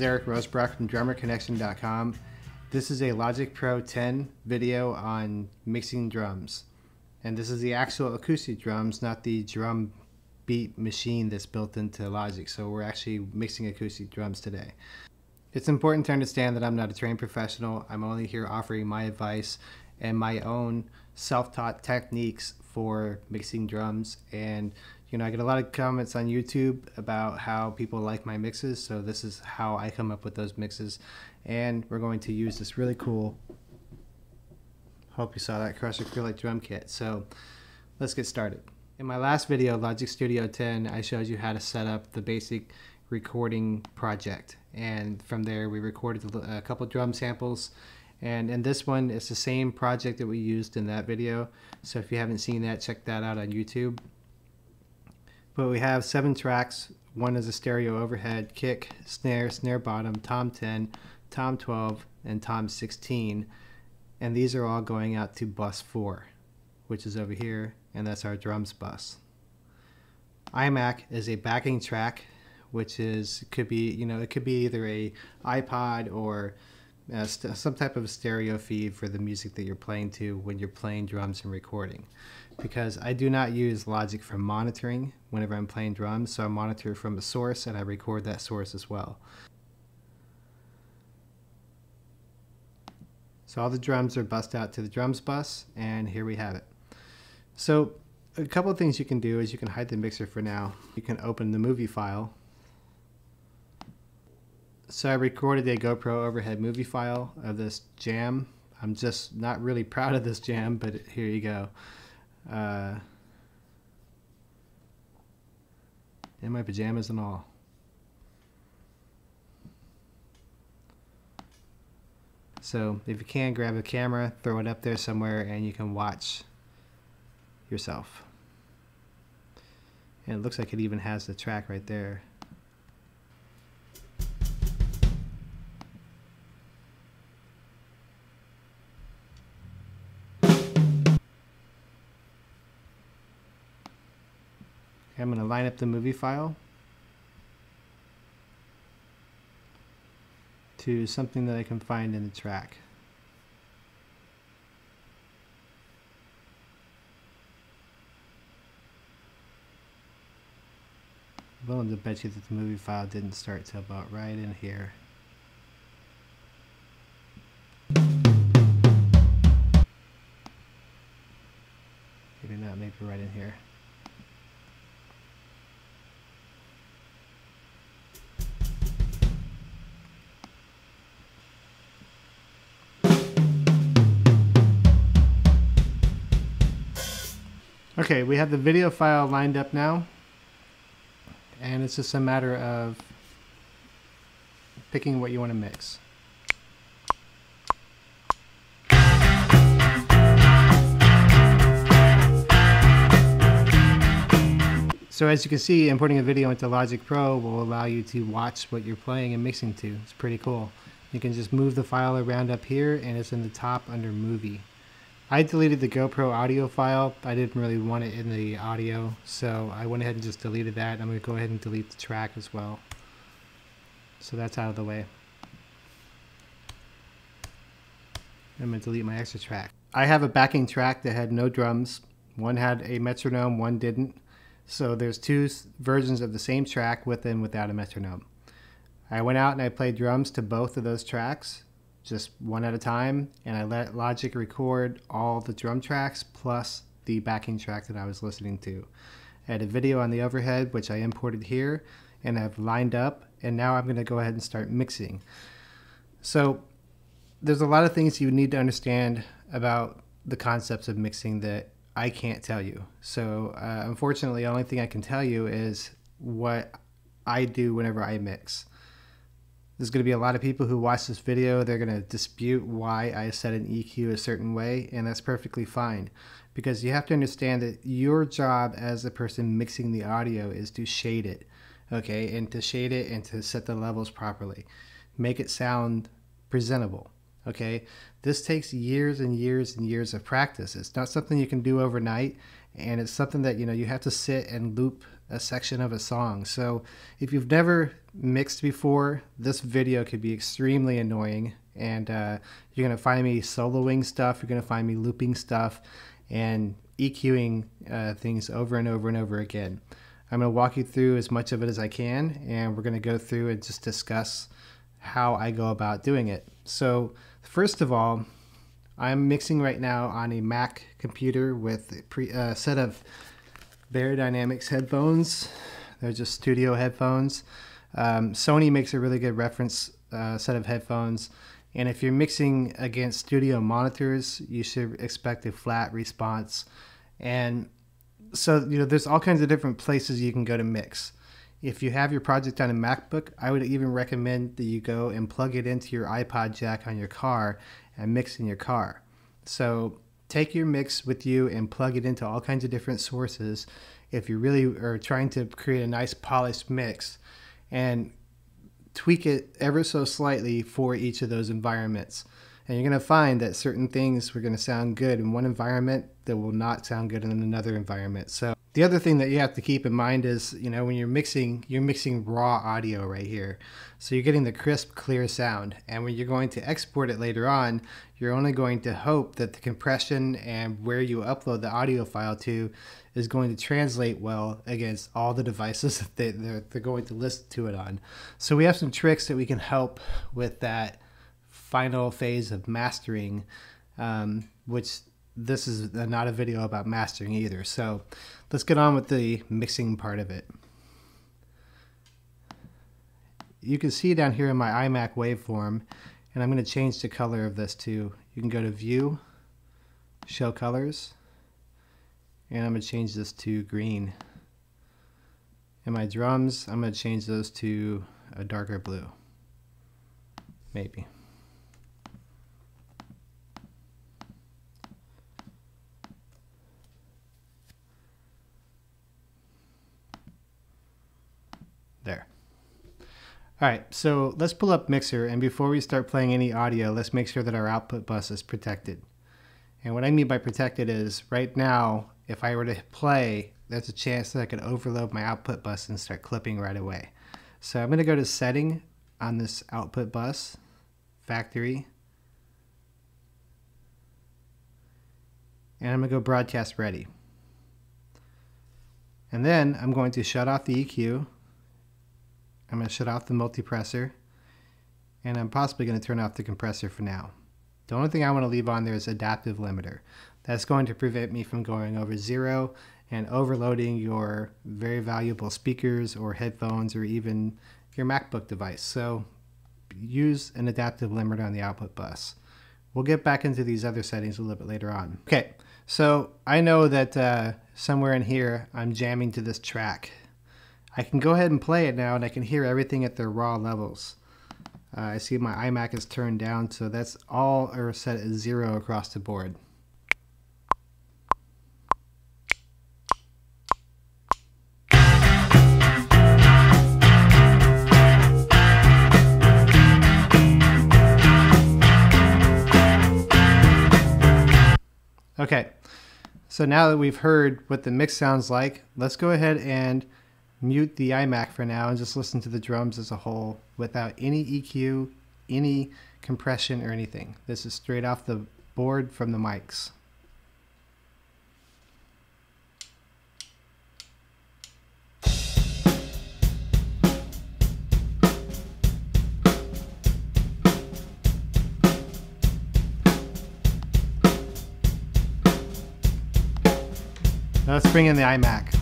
is Eric Rosebrock from DrummerConnection.com. This is a Logic Pro 10 video on mixing drums. And this is the actual acoustic drums, not the drum beat machine that's built into Logic. So we're actually mixing acoustic drums today. It's important to understand that I'm not a trained professional. I'm only here offering my advice and my own self-taught techniques for mixing drums. And you know, I get a lot of comments on YouTube about how people like my mixes, so this is how I come up with those mixes. And we're going to use this really cool, hope you saw that, Crush Acrylic drum kit. So let's get started. In my last video, Logic Studio 10, I showed you how to set up the basic recording project, and from there we recorded a couple drum samples. And in this one, it's the same project that we used in that video, so if you haven't seen that, check that out on YouTube. But we have 7 tracks. One is a stereo overhead, kick, snare, snare bottom, tom 10, tom 12, and tom 16, and these are all going out to bus 4, which is over here, and that's our drums bus. iMac is a backing track, which is, could be, you know, it could be either a iPod or some type of stereo feed for the music that you're playing to when you're playing drums and recording. Because I do not use Logic for monitoring whenever I'm playing drums, so I monitor from a source and I record that source as well. So all the drums are bussed out to the drums bus, and here we have it. So a couple of things you can do is you can hide the mixer for now. You can open the movie file. So I recorded a GoPro overhead movie file of this jam. I'm just not really proud of this jam, but here you go. In my pajamas and all. So if you can, grab a camera, throw it up there somewhere, and you can watch yourself. And it looks like it even has the track right there. I'm going to line up the movie file to something that I can find in the track. I'm willing to bet you that the movie file didn't start till about right in here. Maybe not, maybe right in here. Okay, we have the video file lined up now, and it's just a matter of picking what you want to mix. So as you can see, importing a video into Logic Pro will allow you to watch what you're playing and mixing to. It's pretty cool. You can just move the file around up here, and it's in the top under Movie. I deleted the GoPro audio file. I didn't really want it in the audio, so I went ahead and just deleted that. I'm going to go ahead and delete the track as well. So that's out of the way. I'm going to delete my extra track. I have a backing track that had no drums. One had a metronome, one didn't. So there's 2 versions of the same track with and without a metronome. I went out and I played drums to both of those tracks, just one at a time, and I let Logic record all the drum tracks plus the backing track that I was listening to. I had a video on the overhead, which I imported here, and I've lined up, and now I'm going to go ahead and start mixing. So there's a lot of things you need to understand about the concepts of mixing that I can't tell you. So unfortunately, the only thing I can tell you is what I do whenever I mix. There's going to be a lot of people who watch this video, they're going to dispute why I set an EQ a certain way, and that's perfectly fine. Because you have to understand that your job as the person mixing the audio is to shade it, okay? And to shade it and to set the levels properly. Make it sound presentable, okay? This takes years and years and years of practice. It's not something you can do overnight, and it's something that, you know, you have to sit and loop a section of a song. So if you've never mixed before, this video could be extremely annoying, and you're gonna find me soloing stuff, you're gonna find me looping stuff and EQing things over and over and over again. I'm gonna walk you through as much of it as I can, and we're gonna go through and just discuss how I go about doing it. So first of all, I'm mixing right now on a Mac computer with a set of Beyerdynamic headphones. They're just studio headphones. Sony makes a really good reference set of headphones, and if you're mixing against studio monitors, you should expect a flat response. And so, you know, there's all kinds of different places you can go to mix. If you have your project on a MacBook, I would even recommend that you go and plug it into your iPod jack on your car and mix in your car. So take your mix with you and plug it into all kinds of different sources if you really are trying to create a nice polished mix, and tweak it ever so slightly for each of those environments. And you're gonna find that certain things are gonna sound good in one environment that will not sound good in another environment. So the other thing that you have to keep in mind is, you know, when you're mixing raw audio right here. So you're getting the crisp, clear sound. And when you're going to export it later on, you're only going to hope that the compression and where you upload the audio file to is going to translate well against all the devices that they're going to listen to it on. So we have some tricks that we can help with that final phase of mastering, which this is not a video about mastering either. So let's get on with the mixing part of it. You can see down here in my iMac waveform, and I'm going to change the color of this too. You can go to View, Show Colors, and I'm going to change this to green. And my drums, I'm going to change those to a darker blue, maybe. All right, so let's pull up Mixer, and before we start playing any audio, let's make sure that our output bus is protected. And what I mean by protected is, right now, if I were to play, there's a chance that I could overload my output bus and start clipping right away. So I'm gonna go to Setting on this output bus, Factory, and I'm gonna go Broadcast Ready. And then I'm going to shut off the EQ, I'm going to shut off the multipressor, and I'm possibly going to turn off the compressor for now. The only thing I want to leave on there is adaptive limiter. That's going to prevent me from going over zero and overloading your very valuable speakers or headphones or even your MacBook device. So use an adaptive limiter on the output bus. We'll get back into these other settings a little bit later on. Okay, so I know that somewhere in here I'm jamming to this track. I can go ahead and play it now, and I can hear everything at their raw levels. I see my iMac is turned down, so that's all are set at 0 across the board. Okay, so now that we've heard what the mix sounds like, let's go ahead and mute the iMac for now and just listen to the drums as a whole without any EQ, any compression or anything. This is straight off the board from the mics. Now let's bring in the iMac.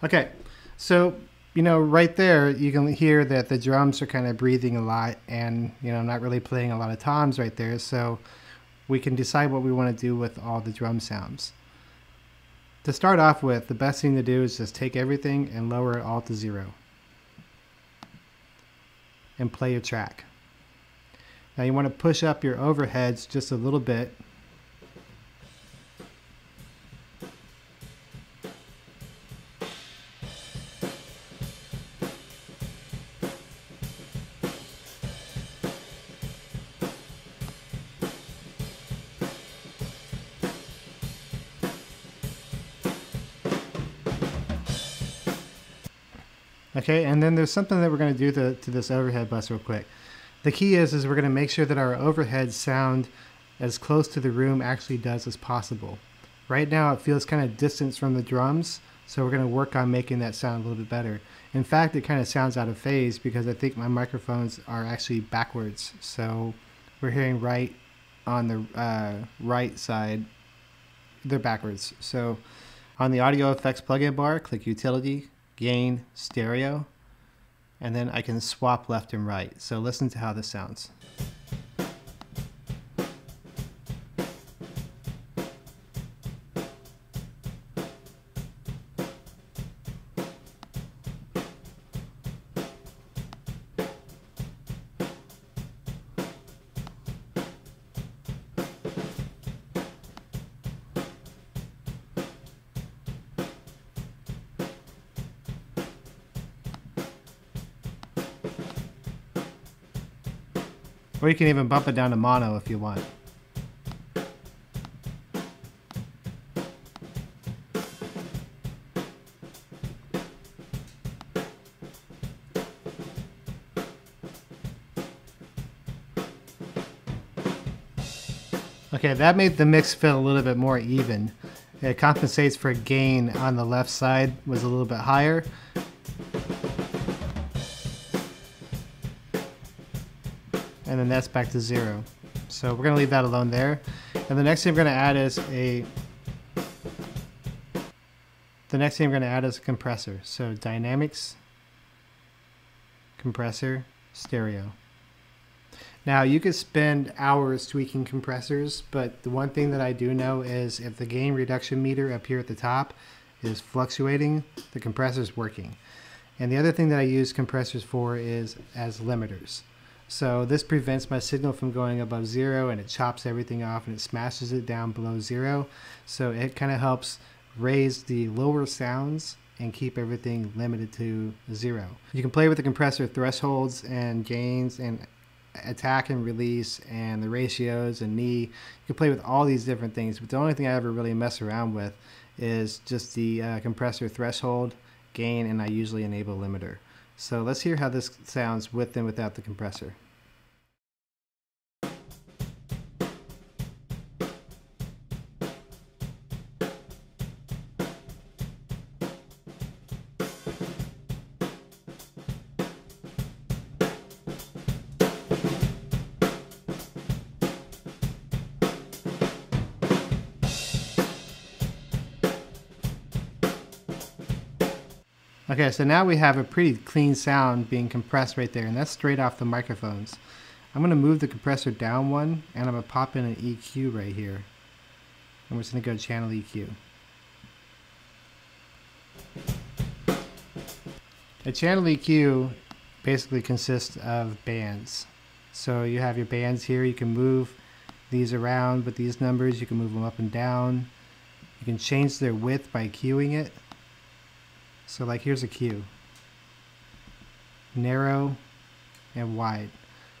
Okay, so, you know, right there, you can hear that the drums are kind of breathing a lot and, you know, not really playing a lot of toms right there. So we can decide what we want to do with all the drum sounds. To start off with, the best thing to do is just take everything and lower it all to 0. And play your track. Now you want to push up your overheads just a little bit. Okay, and then there's something that we're going to do to this overhead bus real quick. The key is we're going to make sure that our overhead sound as close to the room actually does as possible. Right now it feels kind of distant from the drums, so we're going to work on making that sound a little bit better. In fact, it kind of sounds out of phase because I think my microphones are actually backwards. So we're hearing right on the right side, they're backwards. So on the audio effects plugin bar, click utility, gain, stereo, and then I can swap left and right. So listen to how this sounds. Or you can even bump it down to mono if you want. Okay, that made the mix feel a little bit more even. It compensates for gain on the left side was a little bit higher. And then that's back to zero. So we're gonna leave that alone there. And the next thing we're gonna add is a compressor. So dynamics, compressor, stereo. Now you could spend hours tweaking compressors, but the one thing that I do know is if the gain reduction meter up here at the top is fluctuating, the compressor's working. And the other thing that I use compressors for is as limiters. So this prevents my signal from going above zero, and it chops everything off and it smashes it down below zero. So it kind of helps raise the lower sounds and keep everything limited to zero. You can play with the compressor thresholds and gains and attack and release and the ratios and knee. You can play with all these different things, but the only thing I ever really mess around with is just the compressor threshold, gain, and I usually enable limiter. So let's hear how this sounds with and without the compressor. Okay, so now we have a pretty clean sound being compressed right there, and that's straight off the microphones. I'm going to move the compressor down one, and I'm going to pop in an EQ right here. I'm just going to go channel EQ. A channel EQ basically consists of bands. So you have your bands here. You can move these around with these numbers. You can move them up and down. You can change their width by cueing it. So like here's a cue, narrow and wide.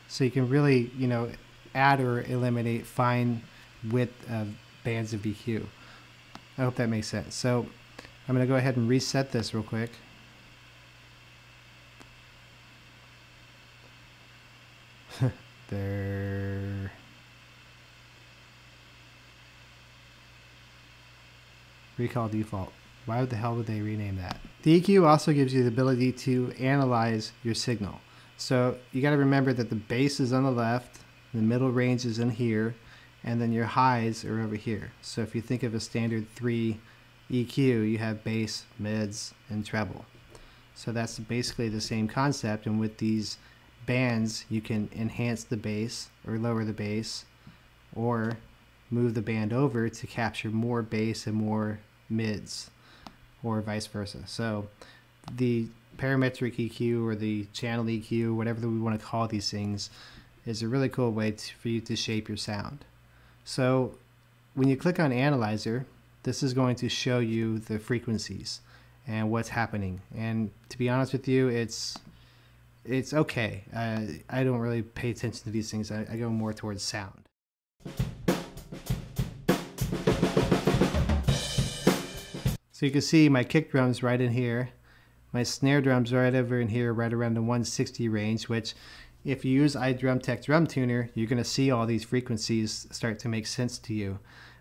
So you can really, you know, add or eliminate fine width of bands of EQ. I hope that makes sense. So I'm gonna go ahead and reset this real quick. There. Recall default. Why the hell would they rename that? The EQ also gives you the ability to analyze your signal. So you got to remember that the bass is on the left, the middle range is in here, and then your highs are over here. So if you think of a standard 3 EQ, you have bass, mids, and treble. So that's basically the same concept, and with these bands, you can enhance the bass or lower the bass, or move the band over to capture more bass and more mids, or vice versa. So the parametric EQ or the channel EQ, whatever we want to call these things, is a really cool way for you to shape your sound. So when you click on Analyzer, this is going to show you the frequencies and what's happening. And to be honest with you, it's okay. I don't really pay attention to these things. I go more towards sound. So you can see my kick drums right in here, My snare drums right over in here, right around the 160 range, which if you use iDrumTech drum tuner, you're going to see all these frequencies start to make sense to you.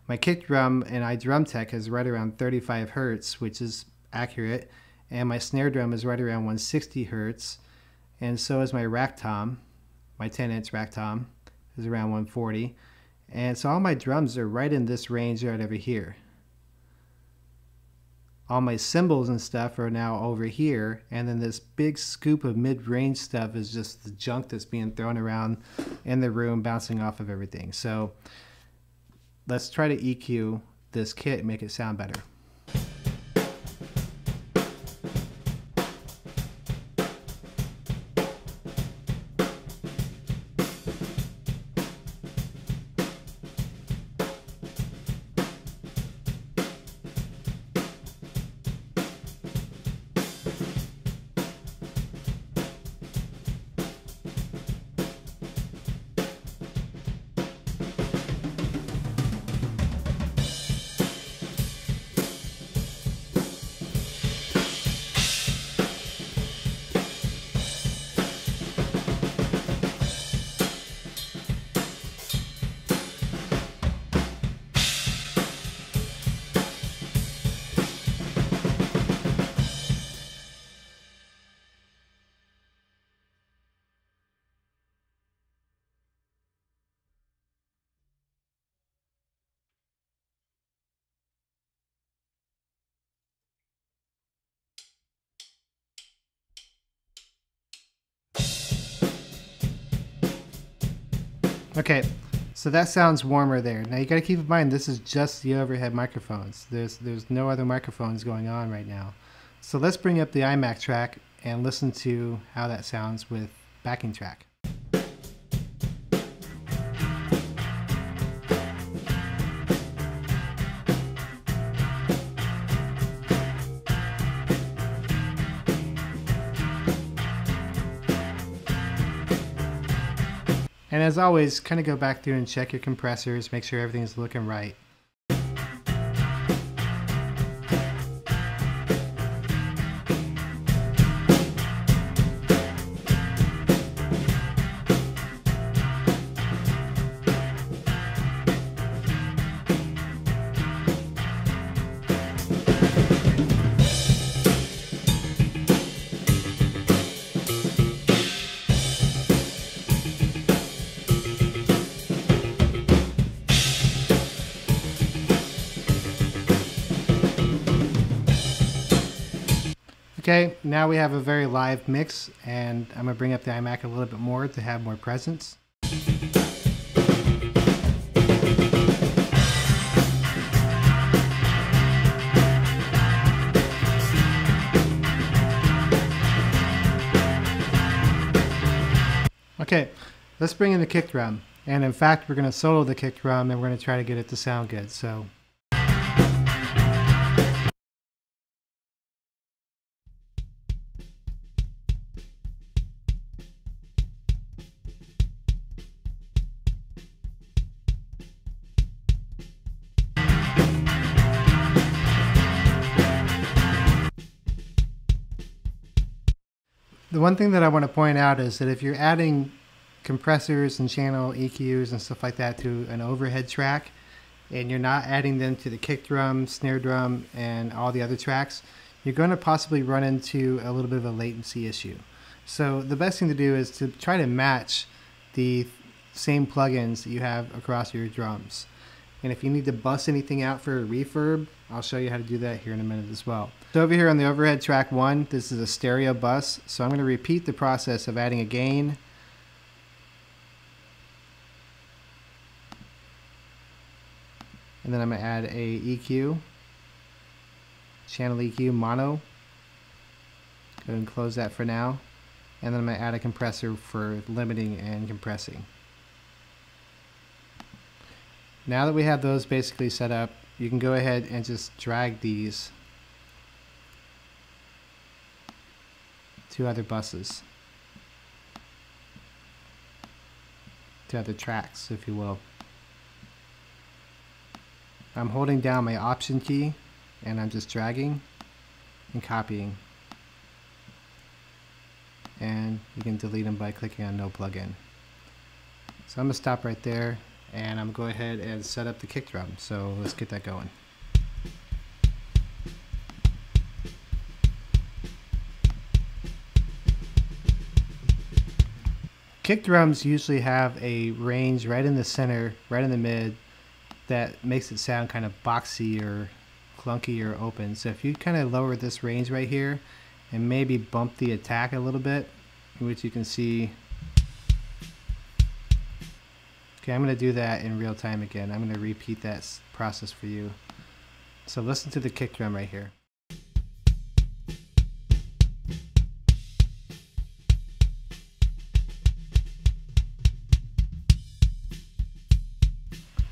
My kick drum in iDrumTech is right around 35 hertz, which is accurate, and my snare drum is right around 160 hertz, and so is my rack tom. My 10-inch rack tom is around 140, and so all my drums are right in this range right over here. All my cymbals and stuff are now over here, and then this big scoop of mid-range stuff is just the junk that's being thrown around in the room, bouncing off of everything. So let's try to EQ this kit and make it sound better. Okay, so that sounds warmer there. Now you gotta keep in mind this is just the overhead microphones. There's no other microphones going on right now. So let's bring up the iMac track and listen to how that sounds with backing track. And as always, kind of go back through and check your compressors, make sure everything's looking right. Okay, now we have a very live mix, and I'm going to bring up the iMac a little bit more to have more presence. Okay, let's bring in the kick drum, and in fact we're going to solo the kick drum and we're going to try to get it to sound good. So. The one thing that I want to point out is that if you're adding compressors and channel EQs and stuff like that to an overhead track, and you're not adding them to the kick drum, snare drum, and all the other tracks, you're going to possibly run into a little bit of a latency issue. So the best thing to do is to try to match the same plugins that you have across your drums. And if you need to bust anything out for a reverb, I'll show you how to do that here in a minute as well. So over here on the overhead track 1, this is a stereo bus. So I'm going to repeat the process of adding a gain. And then I'm going to add a EQ, channel EQ, mono. Go ahead and close that for now. And then I'm going to add a compressor for limiting and compressing. Now that we have those basically set up, you can go ahead and just drag these to other buses, to other tracks, if you will. I'm holding down my Option key and I'm just dragging and copying and you can delete them by clicking on no plugin. So I'm going to stop right there, and I'm going to go ahead and set up the kick drum. So let's get that going. Kick drums usually have a range right in the center, right in the mid, that makes it sound kind of boxy or clunky or open. So if you kind of lower this range right here and maybe bump the attack a little bit, which you can see. Okay, I'm going to do that in real time again. I'm going to repeat that process for you. So listen to the kick drum right here.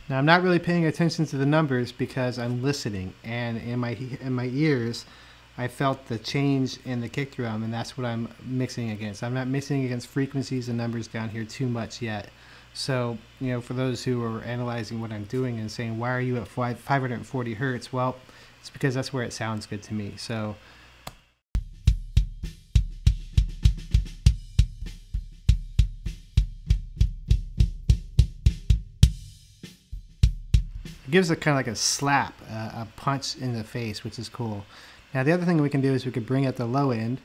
Now I'm not really paying attention to the numbers because I'm listening, and in my ears I felt the change in the kick drum, and that's what I'm mixing against. I'm not mixing against frequencies and numbers down here too much yet. So, you know, for those who are analyzing what I'm doing and saying, why are you at 540 Hertz? Well, it's because that's where it sounds good to me. So it gives it kind of like a slap, a punch in the face, which is cool. Now the other thing we can do is we could bring up the low end.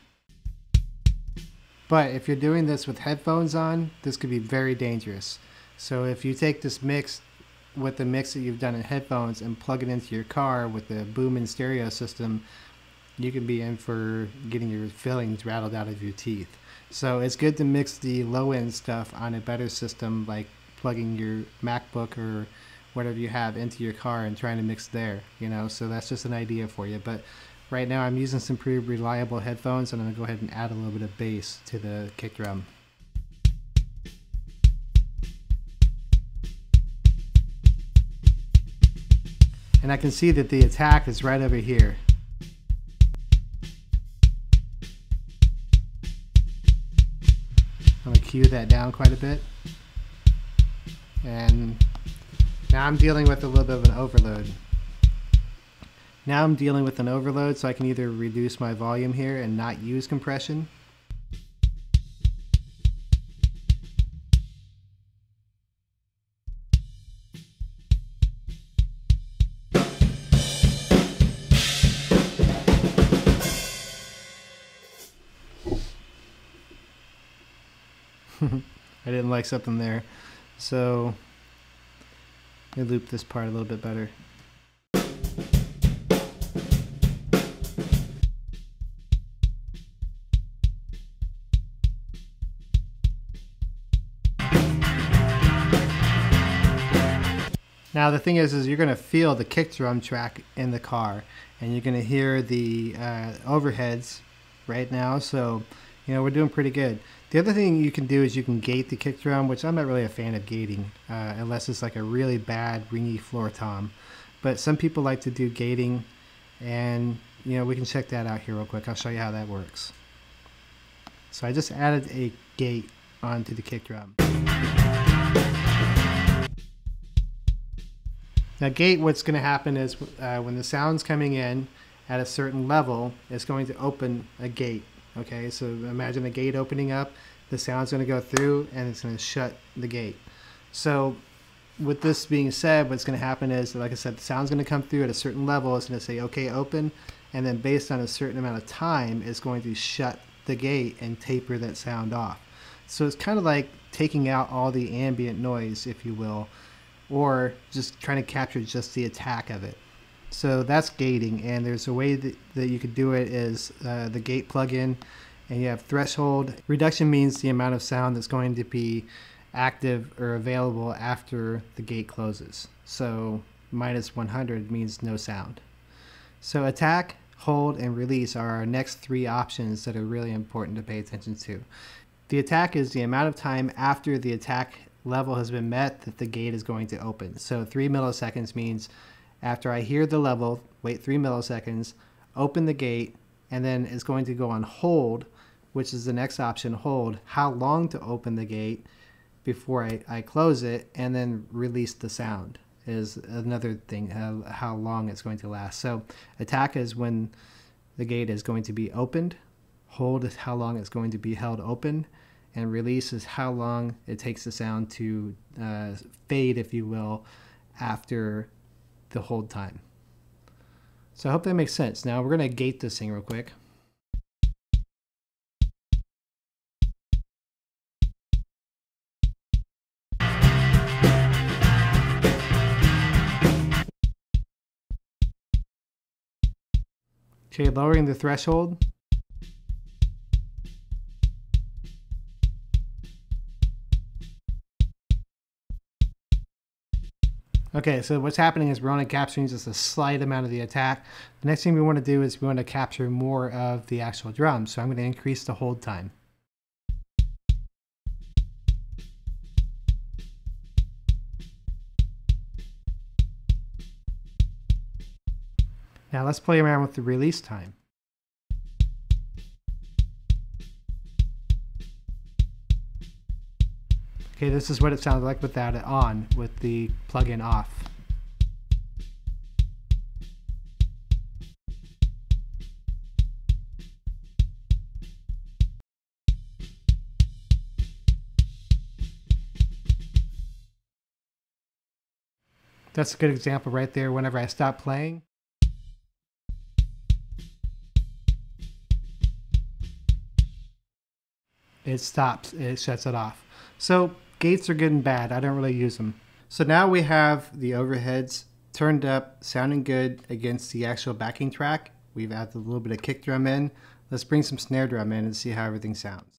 But if you're doing this with headphones on, this could be very dangerous. So if you take this mix with the mix that you've done in headphones and plug it into your car with the booming stereo system, you can be in for getting your fillings rattled out of your teeth. So it's good to mix the low end stuff on a better system, like plugging your MacBook or whatever you have into your car and trying to mix there, you know. So that's just an idea for you. But right now I'm using some pretty reliable headphones, and I'm gonna go ahead and add a little bit of bass to the kick drum. And I can see that the attack is right over here. I'm gonna cue that down quite a bit. And now I'm dealing with a little bit of an overload. Now I'm dealing with an overload, so I can either reduce my volume here and not use compression. I didn't like something there, so I loop this part a little bit better. Now the thing is you're going to feel the kick drum track in the car, and you're going to hear the overheads right now, so you know, we're doing pretty good. The other thing you can do is you can gate the kick drum, which I'm not really a fan of gating, unless it's like a really bad ringy floor tom. But some people like to do gating, and you know, we can check that out here real quick. I'll show you how that works. So I just added a gate onto the kick drum. Now gate, what's going to happen is when the sound's coming in at a certain level, it's going to open a gate. Okay, so imagine a gate opening up, the sound's going to go through, and it's going to shut the gate. So with this being said, what's going to happen is, like I said, the sound's going to come through at a certain level, it's going to say, okay, open, and then based on a certain amount of time, it's going to shut the gate and taper that sound off. So it's kind of like taking out all the ambient noise, if you will, or just trying to capture just the attack of it. So that's gating, and there's a way that you could do it is the gate plugin, and you have threshold. Reduction means the amount of sound that's going to be active or available after the gate closes. So minus 100 means no sound. So attack, hold, and release are our next three options that are really important to pay attention to. The attack is the amount of time after the attack level has been met that the gate is going to open. So 3 milliseconds means after I hear the level, wait 3 milliseconds, open the gate, and then it's going to go on hold, which is the next option, hold, how long to open the gate before I close it, and then release the sound is another thing, how long it's going to last. So attack is when the gate is going to be opened, Hold is how long it's going to be held open, and release is how long it takes the sound to fade, if you will, after the hold time. So I hope that makes sense. Now we're going to gate this thing real quick. Okay, lowering the threshold. Okay, so what's happening is we're only capturing just a slight amount of the attack. The next thing we want to do is we want to capture more of the actual drum. So I'm going to increase the hold time. Now let's play around with the release time. Okay, this is what it sounds like without it on, with the plugin off. That's a good example right there. Whenever I stop playing, it stops, it shuts it off. So gates are good and bad. I don't really use them. So now we have the overheads turned up, sounding good against the actual backing track. We've added a little bit of kick drum in. Let's bring some snare drum in and see how everything sounds.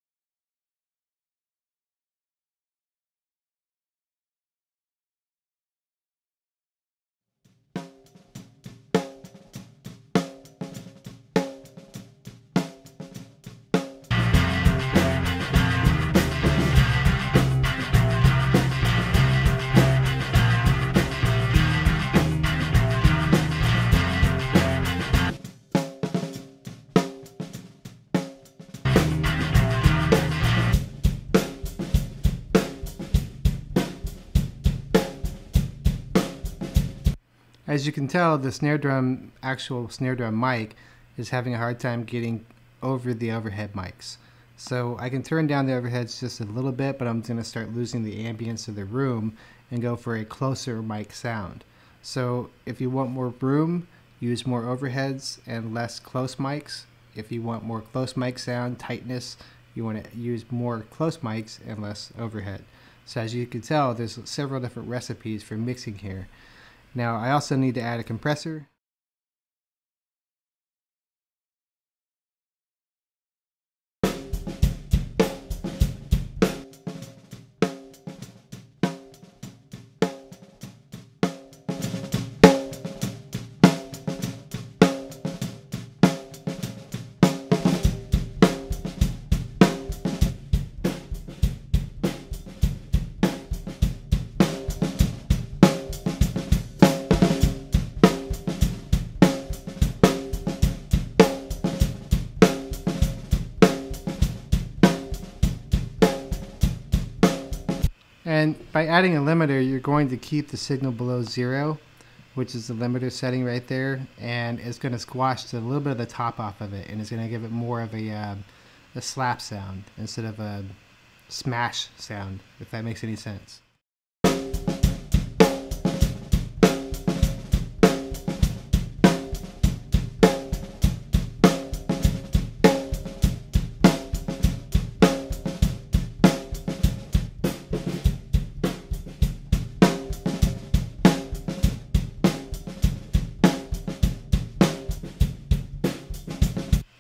As you can tell, the snare drum, actual snare drum mic, is having a hard time getting over the overhead mics. So I can turn down the overheads just a little bit, but I'm going to start losing the ambience of the room and go for a closer mic sound. So if you want more room, use more overheads and less close mics. If you want more close mic sound, tightness, you want to use more close mics and less overhead. So as you can tell, there's several different recipes for mixing here. Now I also need to add a compressor. And by adding a limiter, you're going to keep the signal below 0, which is the limiter setting right there, and it's going to squash a little bit of the top off of it, and it's going to give it more of a slap sound instead of a smash sound, if that makes any sense.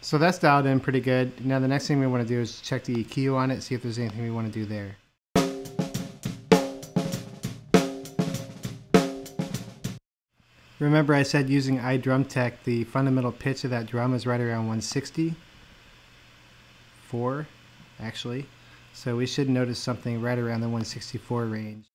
So that's dialed in pretty good. Now the next thing we want to do is check the EQ on it, see if there's anything we want to do there. Remember I said using iDrumTech, the fundamental pitch of that drum is right around 164, actually. So we should notice something right around the 164 range.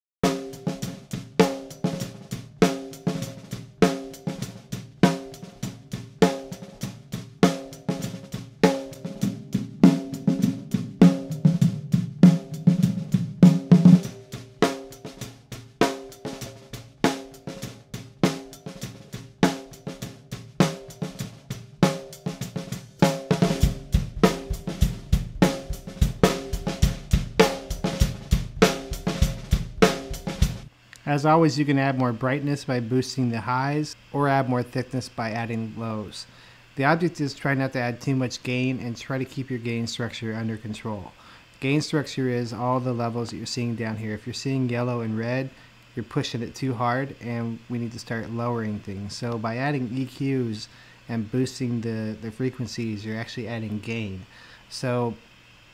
As always, you can add more brightness by boosting the highs or add more thickness by adding lows. The object is try not to add too much gain and try to keep your gain structure under control. Gain structure is all the levels that you're seeing down here. If you're seeing yellow and red, you're pushing it too hard and we need to start lowering things. So by adding EQs and boosting the frequencies, you're actually adding gain. So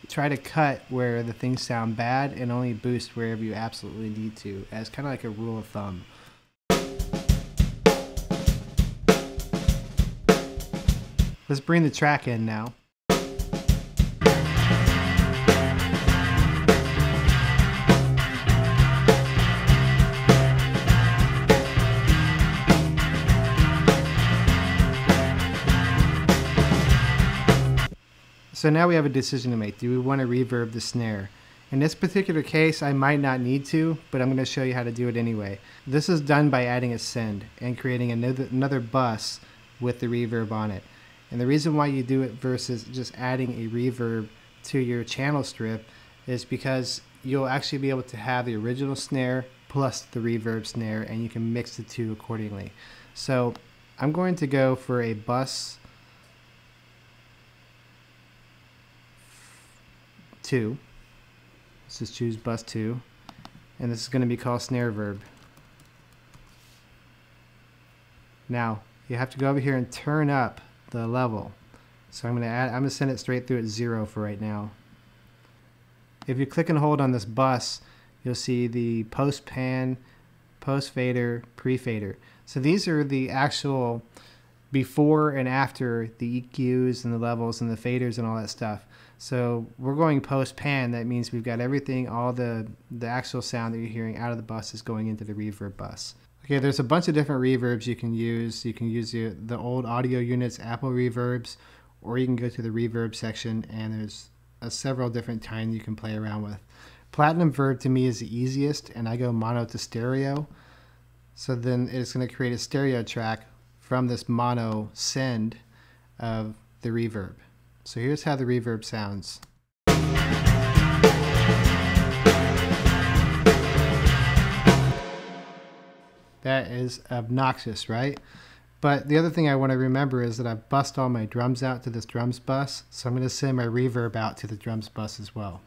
try to cut where the things sound bad and only boost wherever you absolutely need to, as kind of like a rule of thumb. Let's bring the track in now. So now we have a decision to make. Do we want to reverb the snare? In this particular case, I might not need to, but I'm going to show you how to do it anyway. This is done by adding a send and creating another bus with the reverb on it. And the reason why you do it versus just adding a reverb to your channel strip is because you'll actually be able to have the original snare plus the reverb snare, and you can mix the two accordingly. So I'm going to go for a bus 2. Let's just choose bus 2, and this is going to be called snare verb. Now you have to go over here and turn up the level. So I'm going to send it straight through at 0 for right now. If you click and hold on this bus, you'll see the post pan, post fader, pre fader. So these are the actual before and after the EQs and the levels and the faders and all that stuff. So we're going post pan. That means we've got everything, all the actual sound that you're hearing out of the bus is going into the reverb bus. Okay, there's a bunch of different reverbs you can use. You can use the old audio units, Apple reverbs, or you can go to the reverb section, and there's several different kinds you can play around with. Platinum Verb to me is the easiest, and I go mono to stereo. So then it's going to create a stereo track from this mono send of the reverb. So here's how the reverb sounds. That is obnoxious, right? But the other thing I want to remember is that I've bussed all my drums out to this drums bus, so I'm going to send my reverb out to the drums bus as well.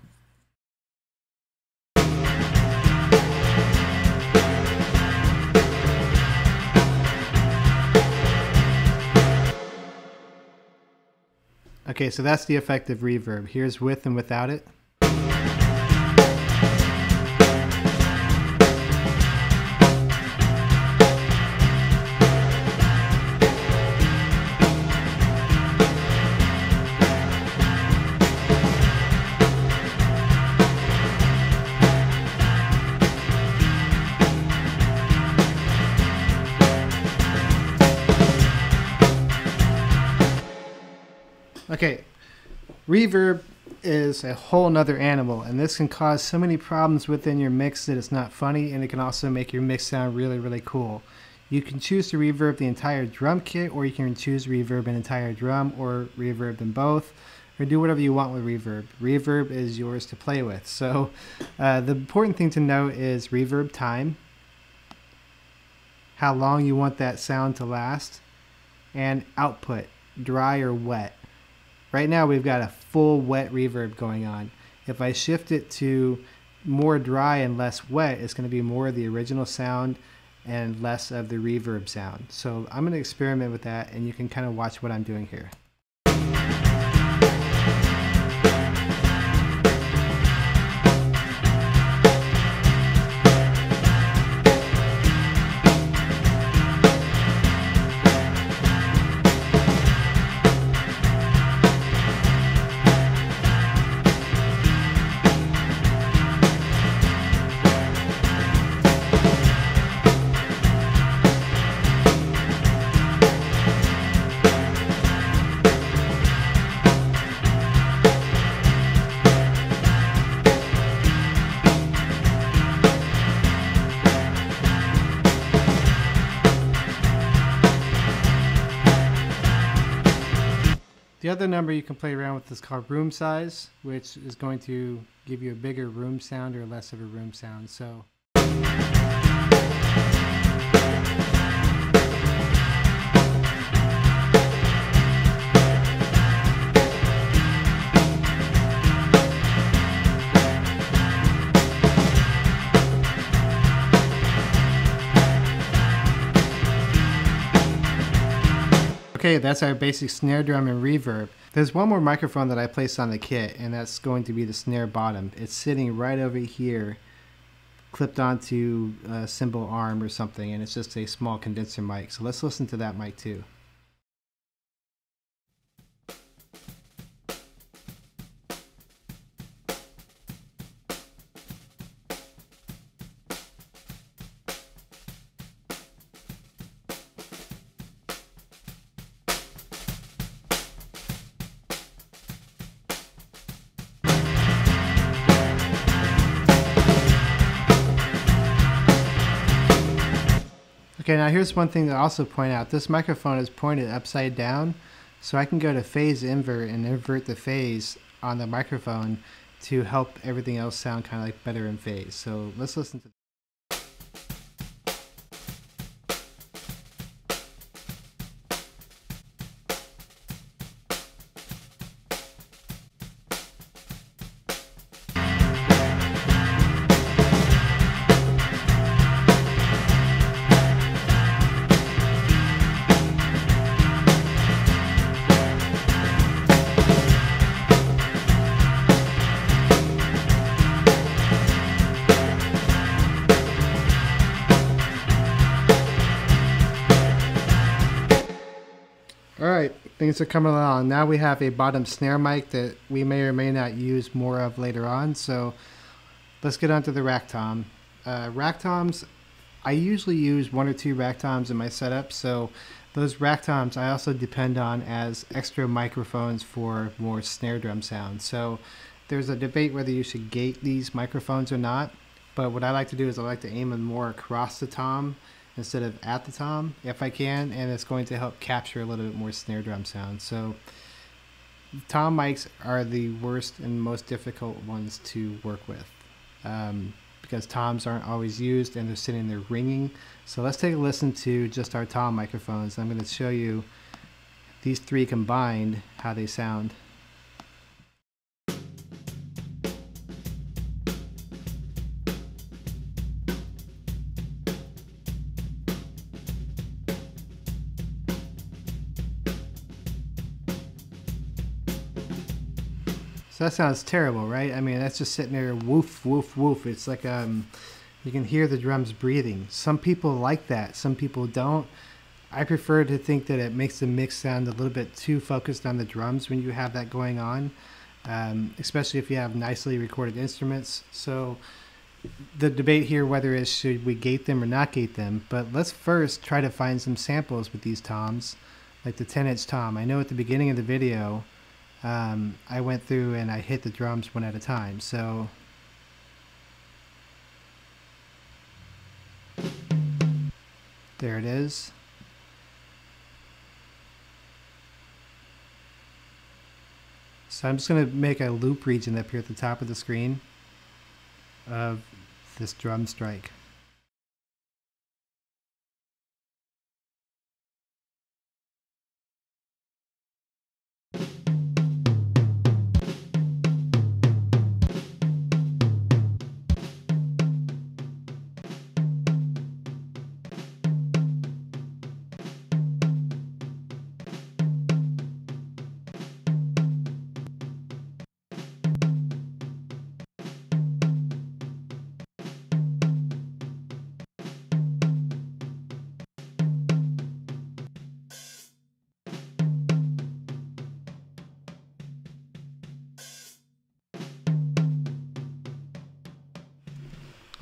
Okay, so that's the effect of reverb. Here's with and without it. Okay, reverb is a whole nother animal, and this can cause so many problems within your mix that it's not funny, and it can also make your mix sound really, really cool. You can choose to reverb the entire drum kit, or you can choose reverb an entire drum, or reverb them both, or do whatever you want with reverb. Reverb is yours to play with. So the important thing to know is reverb time, how long you want that sound to last, and output, dry or wet. Right now we've got a full wet reverb going on. If I shift it to more dry and less wet, it's going to be more of the original sound and less of the reverb sound. So I'm going to experiment with that, and you can kind of watch what I'm doing here. The other number you can play around with is called room size, which is going to give you a bigger room sound or less of a room sound. So Okay, that's our basic snare drum and reverb. There's one more microphone that I placed on the kit, and that's going to be the snare bottom. It's sitting right over here, clipped onto a cymbal arm or something, and it's just a small condenser mic. So let's listen to that mic too. Okay, now here's one thing to also point out. This microphone is pointed upside down, so I can go to phase invert and invert the phase on the microphone to help everything else sound kind of like better in phase. So let's listen to. Alright, things are coming along. Now we have a bottom snare mic that we may or may not use more of later on, so let's get on to the rack tom. Rack toms, I usually use one or two rack toms in my setup, so those rack toms I also depend on as extra microphones for more snare drum sound. So there's a debate whether you should gate these microphones or not, but what I like to do is I like to aim them more across the tom instead of at the tom, if I can, and it's going to help capture a little bit more snare drum sound. So tom mics are the worst and most difficult ones to work with because toms aren't always used and they're sitting there ringing. So let's take a listen to just our tom microphones. I'm going to show you these three combined, how they sound. So that sounds terrible, right? I mean, that's just sitting there, woof, woof, woof. It's like you can hear the drums breathing. Some people like that, some people don't. I prefer to think that it makes the mix sound a little bit too focused on the drums when you have that going on, especially if you have nicely recorded instruments. So the debate here whether it should we gate them or not gate them, but let's first try to find some samples with these toms, like the 10-inch tom. I know at the beginning of the video, I went through and I hit the drums one at a time, so there it is. So I'm just going to make a loop region up here at the top of the screen of this drum strike.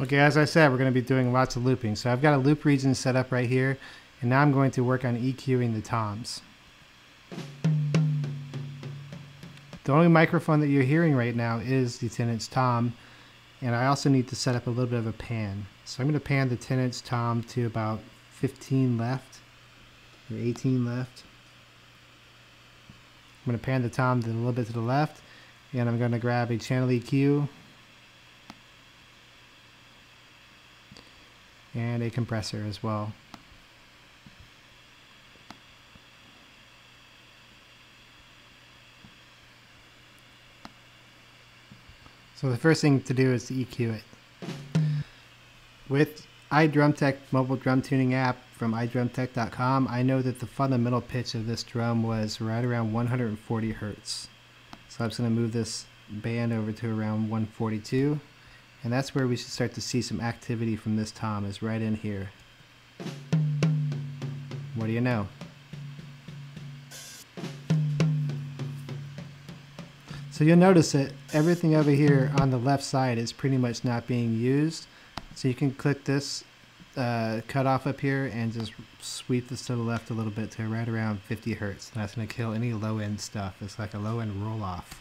Okay, as I said, we're going to be doing lots of looping. So I've got a loop region set up right here, and now I'm going to work on EQing the toms. The only microphone that you're hearing right now is the 10-inch tom, and I also need to set up a little bit of a pan. So I'm going to pan the 10-inch tom to about 15 left, or 18 left. I'm going to pan the tom a little bit to the left, and I'm going to grab a channel EQ, and a compressor as well. So the first thing to do is to EQ it. With iDrumTech mobile drum tuning app from iDrumTech.com, I know that the fundamental pitch of this drum was right around 140 hertz. So I'm just going to move this band over to around 142, and that's where we should start to see some activity from this tom, is right in here. What do you know? So you'll notice that everything over here on the left side is pretty much not being used. So you can click this cutoff up here and just sweep this to the left a little bit to right around 50 hertz. And that's going to kill any low end stuff. It's like a low end roll off.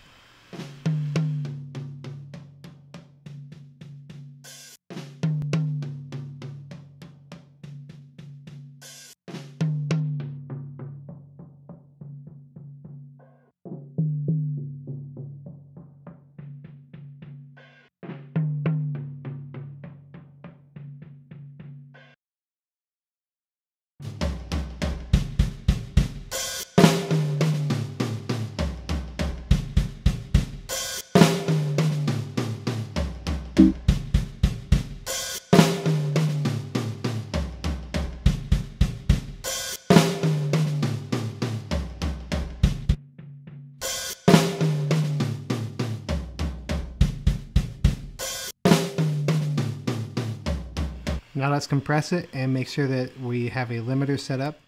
Now let's compress it and make sure that we have a limiter set up.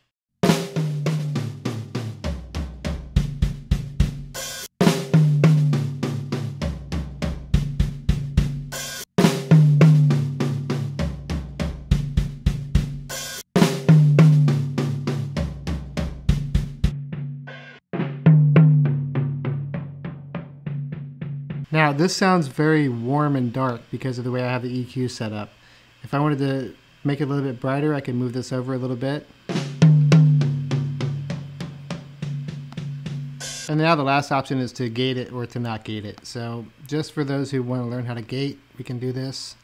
Now this sounds very warm and dark because of the way I have the EQ set up. If I wanted to make it a little bit brighter, I can move this over a little bit. And now the last option is to gate it or to not gate it. So just for those who want to learn how to gate, we can do this.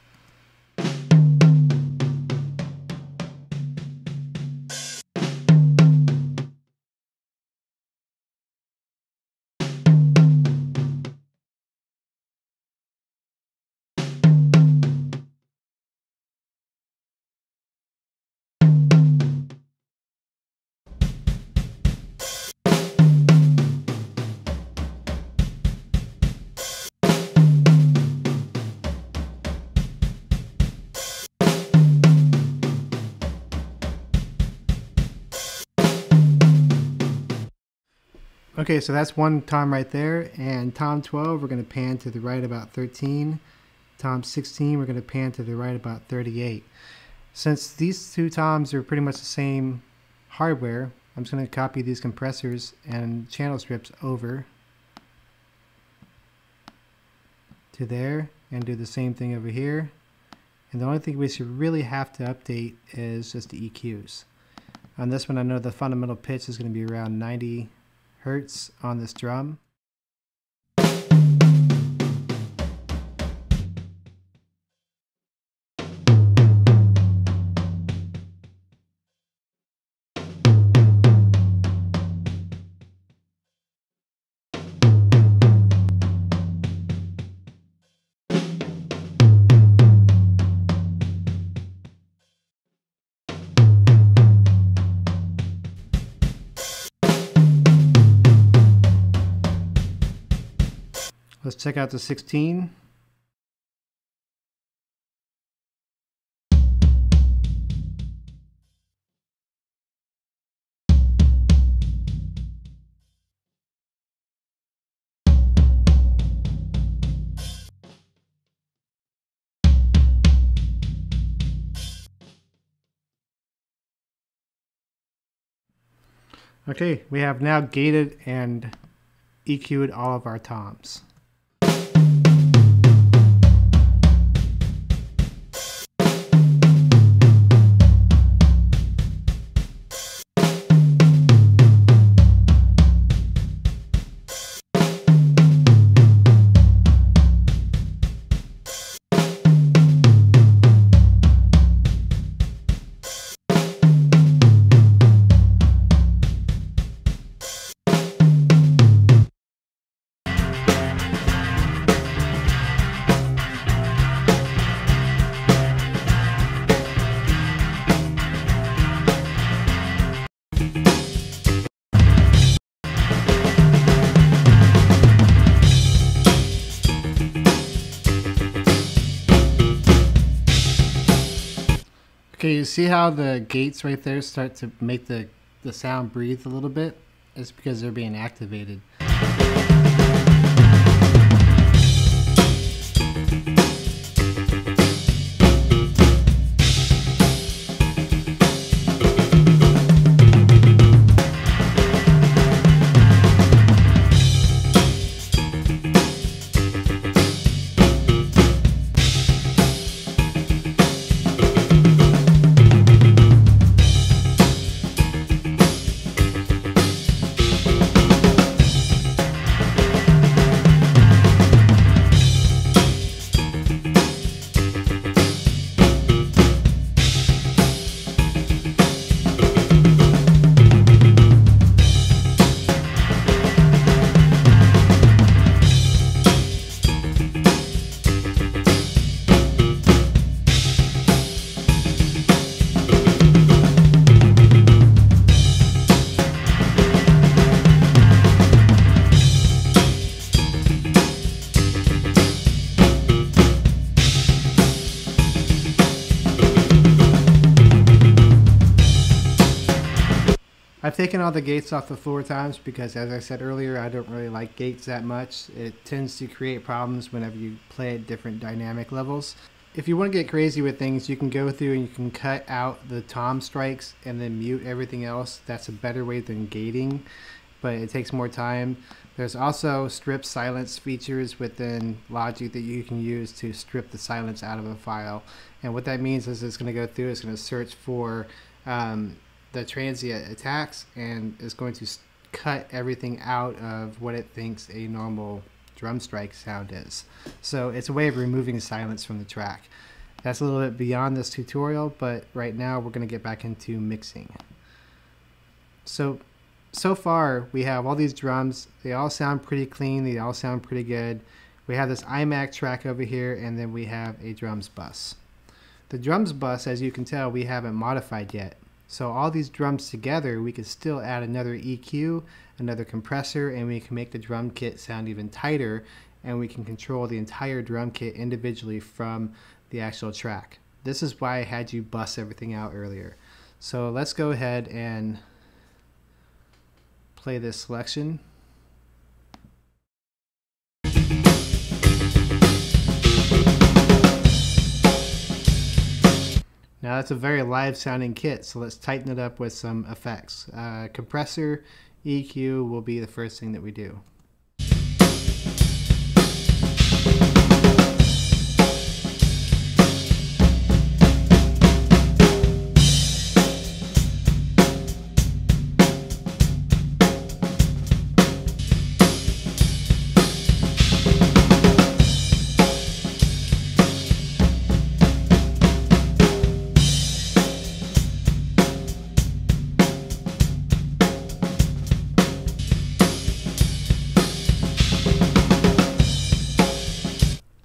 Okay, so that's one tom right there, and tom 12 we're going to pan to the right about 13, tom 16 we're going to pan to the right about 38. Since these two toms are pretty much the same hardware, I'm just going to copy these compressors and channel strips over to there and do the same thing over here. And the only thing we should really have to update is just the EQs. On this one I know the fundamental pitch is going to be around 90 hertz on this drum. Let's check out the 16. Okay, we have now gated and EQ'd all of our toms. Okay, you see how the gates right there start to make the sound breathe a little bit? It's because they're being activated. I've taken all the gates off the floor times because, as I said earlier, I don't really like gates that much. It tends to create problems whenever you play at different dynamic levels. If you want to get crazy with things, you can go through and you can cut out the tom strikes and then mute everything else. That's a better way than gating, but it takes more time. There's also strip silence features within Logic that you can use to strip the silence out of a file. And what that means is it's going to go through, it's going to search for the transient attacks, and is going to cut everything out of what it thinks a normal drum strike sound is. So it's a way of removing silence from the track. That's a little bit beyond this tutorial, but right now we're going to get back into mixing. So far we have all these drums. They all sound pretty clean. They all sound pretty good. We have this iMac track over here, and then we have a drums bus. The drums bus, as you can tell, we haven't modified yet. So all these drums together, we could still add another EQ, another compressor, and we can make the drum kit sound even tighter, and we can control the entire drum kit individually from the actual track. This is why I had you bust everything out earlier. So let's go ahead and play this selection. Now that's a very live sounding kit, so let's tighten it up with some effects. Compressor, EQ will be the first thing that we do.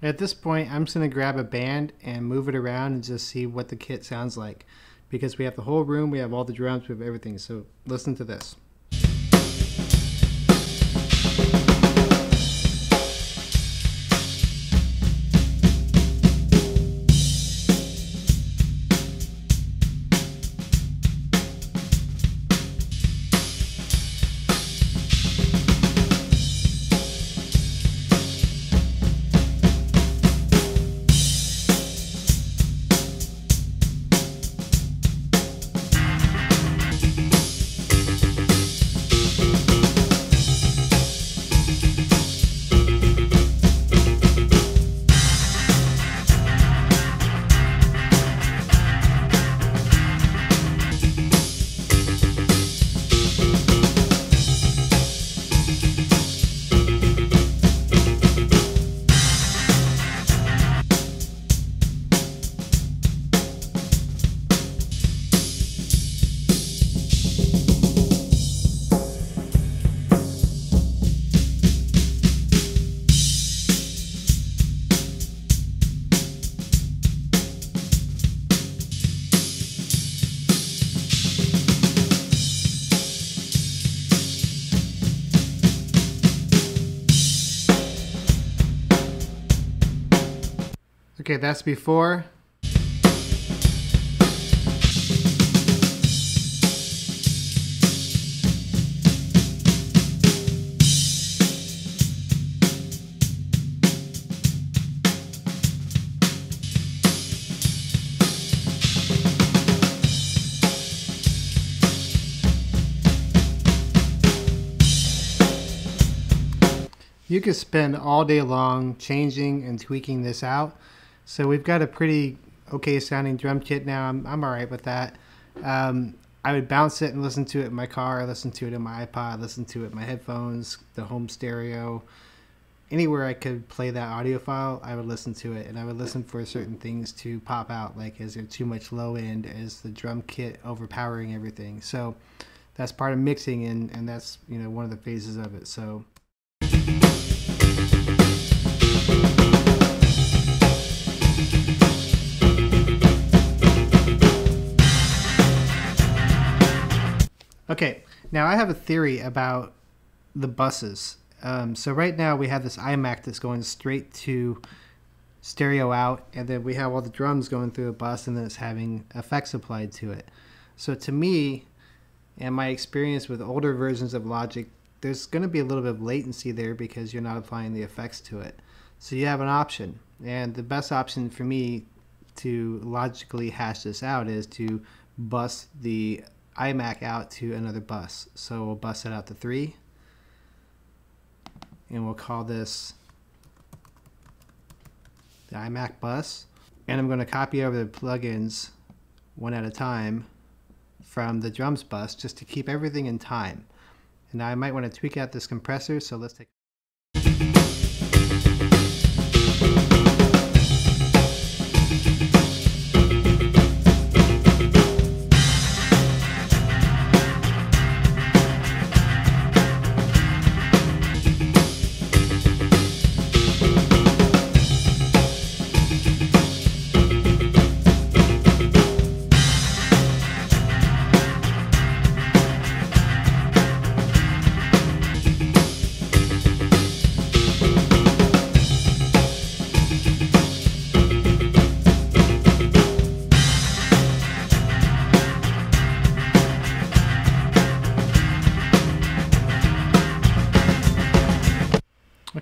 At this point, I'm just going to grab a band and move it around and just see what the kit sounds like, because we have the whole room, we have all the drums, we have everything. So listen to this. Okay, that's before. you could spend all day long changing and tweaking this out. So we've got a pretty okay sounding drum kit now. I'm all right with that. I would bounce it and listen to it in my car, listen to it in my iPod, listen to it in my headphones, the home stereo. Anywhere I could play that audio file, I would listen to it, and I would listen for certain things to pop out, like is there too much low end, is the drum kit overpowering everything. So that's part of mixing, and that's, you know, one of the phases of it. So okay, now I have a theory about the buses. So right now we have this iMac that's going straight to stereo out, and then we have all the drums going through a bus, and then it's having effects applied to it. So to me, and my experience with older versions of Logic, there's going to be a little bit of latency there because you're not applying the effects to it. So you have an option, and the best option for me to logically hash this out is to bus the iMac out to another bus. So we'll bus it out to 3. And we'll call this the iMac bus. And I'm going to copy over the plugins one at a time from the drums bus just to keep everything in time. And now I might want to tweak out this compressor, so let's take...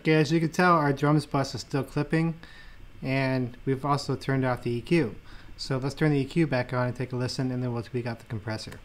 Okay, as you can tell, our drums bus is still clipping, and we've also turned off the EQ. So let's turn the EQ back on and take a listen, and then we'll tweak out the compressor.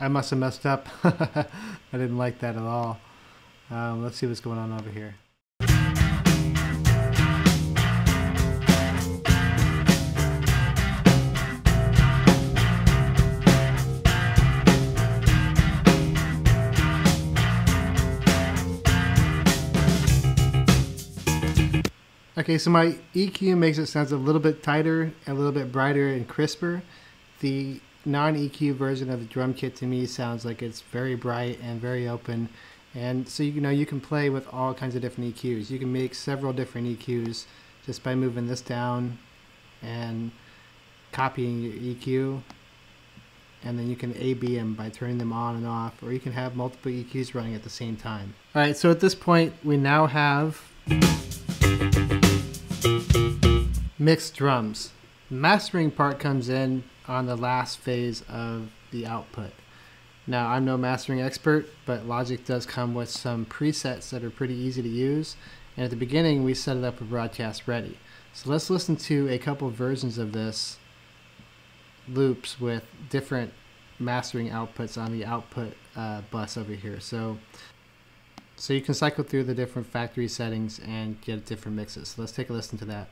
I must have messed up. I didn't like that at all. Let's see what's going on over here. Okay, so my EQ makes it sound a little bit tighter, a little bit brighter and crisper. The non-EQ version of the drum kit to me sounds like it's very bright and very open, and so, you know, you can play with all kinds of different EQs. You can make several different EQs just by moving this down and copying your EQ, and then you can A/B them by turning them on and off, or you can have multiple EQs running at the same time. Alright, so at this point we now have mixed drums. The mastering part comes in on the last phase of the output. Now, I'm no mastering expert, but Logic does come with some presets that are pretty easy to use, and at the beginning we set it up for broadcast ready. So let's listen to a couple versions of this loops with different mastering outputs on the output bus over here. So you can cycle through the different factory settings and get different mixes. So let's take a listen to that.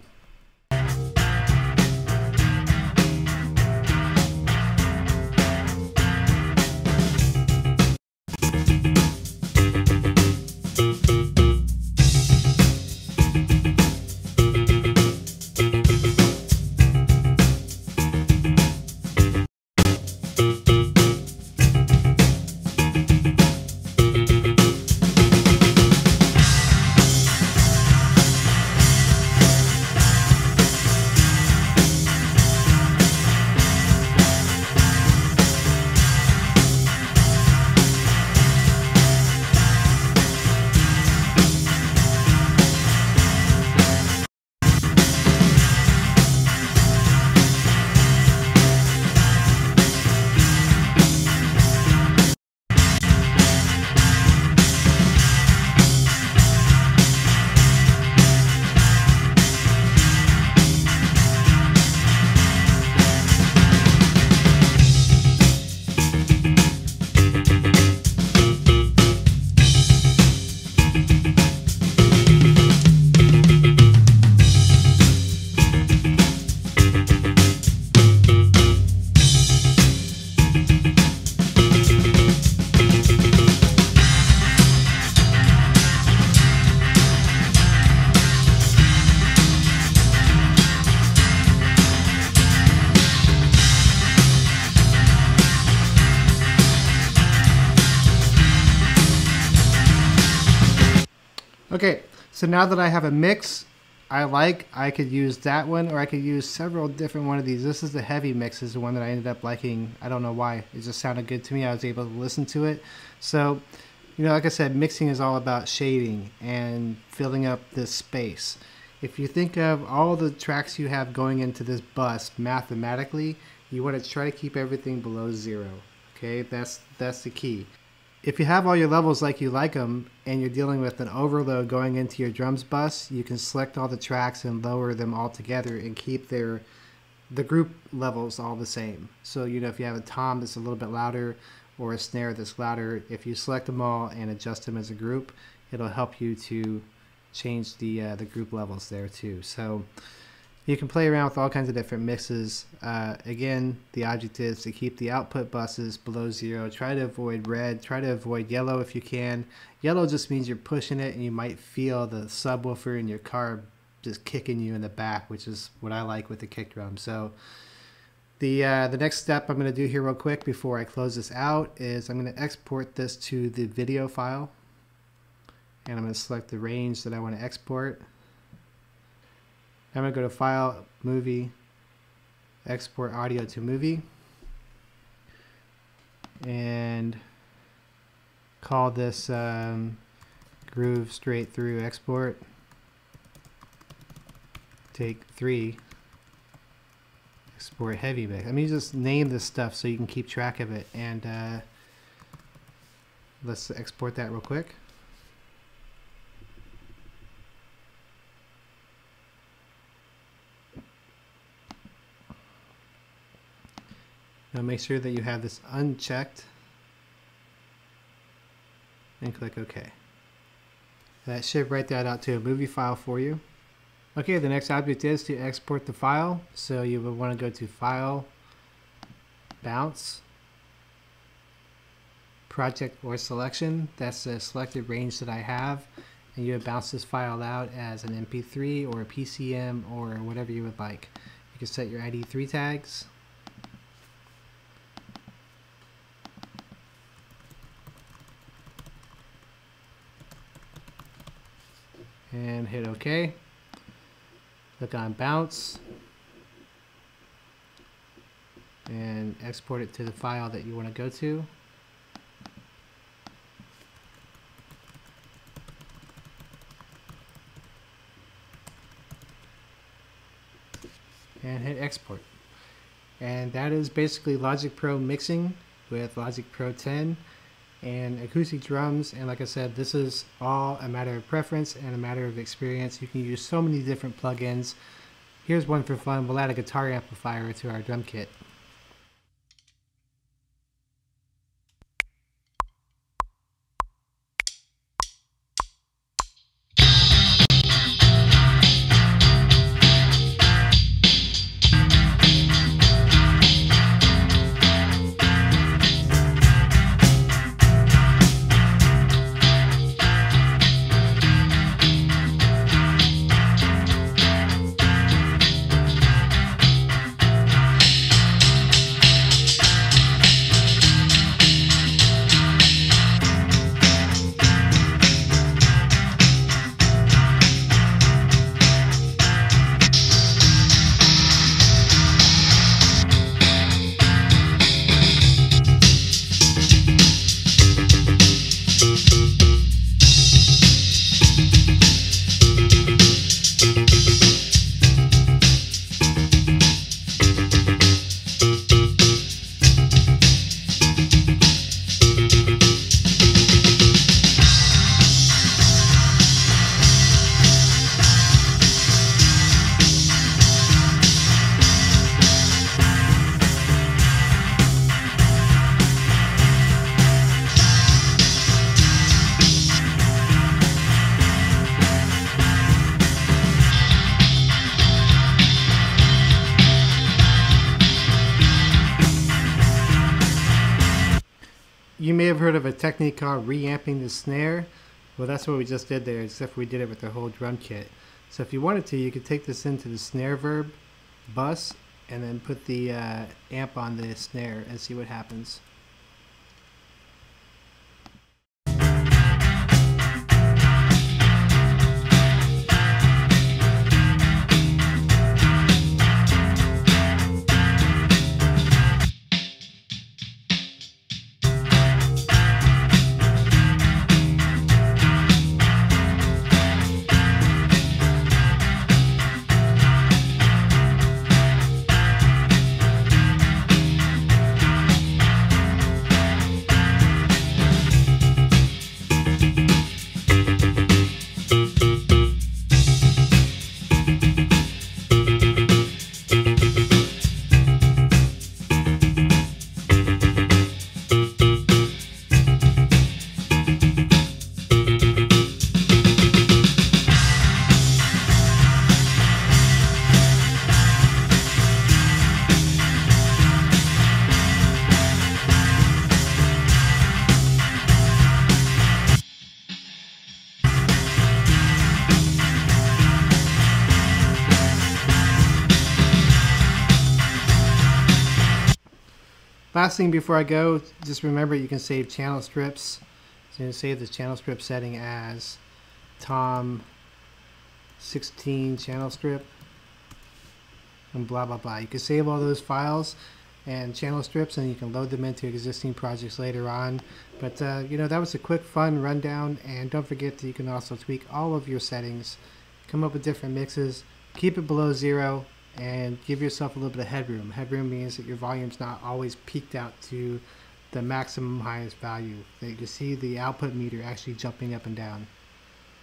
Okay, so now that I have a mix I could use that one, or I could use several different one of these. This is the heavy mix, is the one that I ended up liking. I don't know why. It just sounded good to me. I was able to listen to it. So, you know, like I said, mixing is all about shading and filling up this space. If you think of all the tracks you have going into this bus mathematically, you want to try to keep everything below zero. Okay, that's the key. If you have all your levels like you like them and you're dealing with an overload going into your drums bus, you can select all the tracks and lower them all together and keep the group levels all the same. So, you know, if you have a tom that's a little bit louder or a snare that's louder, if you select them all and adjust them as a group, it'll help you to change the group levels there too. So you can play around with all kinds of different mixes. Again, the object is to keep the output buses below zero. Try to avoid red. Try to avoid yellow if you can. Yellow just means you're pushing it and you might feel the subwoofer in your car just kicking you in the back, which is what I like with the kick drum. So the next step I'm going to do here real quick before I close this out is I'm going to export this to the video file. And I'm going to select the range that I want to export. I'm going to go to File, Movie, Export Audio to Movie, and call this Groove Straight Through Export, Take 3, Export Heavy Mix. Let me just name this stuff so you can keep track of it, and let's export that real quick. Now make sure that you have this unchecked and click OK. That should write that out to a movie file for you. Okay, the next object is to export the file. So you would want to go to File, Bounce, Project or Selection. That's the selected range that I have. And you would bounce this file out as an MP3 or a PCM or whatever you would like. You can set your ID3 tags. And hit OK. Click on Bounce and export it to the file that you want to go to. And hit Export. And that is basically Logic Pro mixing with Logic Pro 10. And acoustic drums, and like I said, this is all a matter of preference and a matter of experience. You can use so many different plugins. Here's one for fun. We'll add a guitar amplifier to our drum kit. You may have heard of a technique called reamping the snare. Well, that's what we just did there, except we did it with the whole drum kit. So if you wanted to, you could take this into the snare verb bus and then put the amp on the snare and see what happens. Last thing before I go, just remember you can save channel strips. So you can save the channel strip setting as tom16 channel strip and blah blah blah. You can save all those files and channel strips, and you can load them into existing projects later on. But you know, that was a quick fun rundown, and don't forget that you can also tweak all of your settings, come up with different mixes, keep it below zero, and give yourself a little bit of headroom. Headroom means that your volume's not always peaked out to the maximum highest value, that you can see the output meter actually jumping up and down.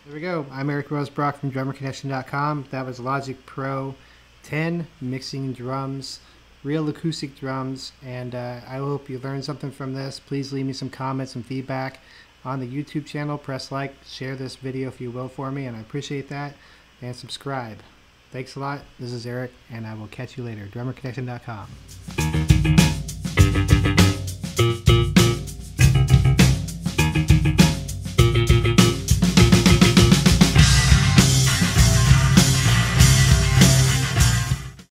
There we go. I'm Eric Rosebrock from DrummerConnection.com. That was Logic Pro 10 mixing drums, real acoustic drums, and I hope you learned something from this. Please leave me some comments and feedback on the YouTube channel. Press like, share this video if you will for me, and I appreciate that, and subscribe. Thanks a lot. This is Eric, and I will catch you later. DrummerConnection.com.